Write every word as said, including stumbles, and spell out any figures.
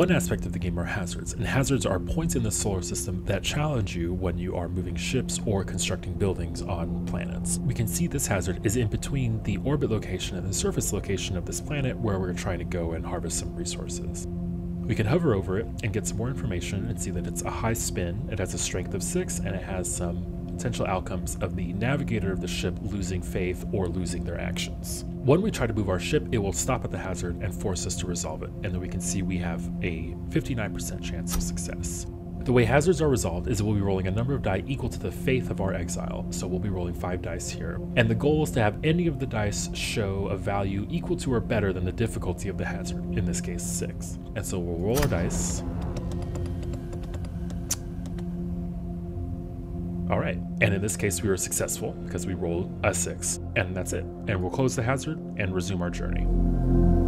One aspect of the game are hazards, and hazards are points in the solar system that challenge you when you are moving ships or constructing buildings on planets. We can see this hazard is in between the orbit location and the surface location of this planet where we're trying to go and harvest some resources. We can hover over it and get some more information and see that it's a high spin, it has a strength of six, and it has some potential outcomes of the navigator of the ship losing faith or losing their actions. When we try to move our ship, it will stop at the hazard and force us to resolve it, and then we can see we have a fifty-nine percent chance of success. The way hazards are resolved is we'll be rolling a number of die equal to the faith of our exile, so we'll be rolling five dice here. And the goal is to have any of the dice show a value equal to or better than the difficulty of the hazard, in this case six. And so we'll roll our dice. All right, and in this case we were successful because we rolled a six, and that's it. And we'll close the hazard and resume our journey.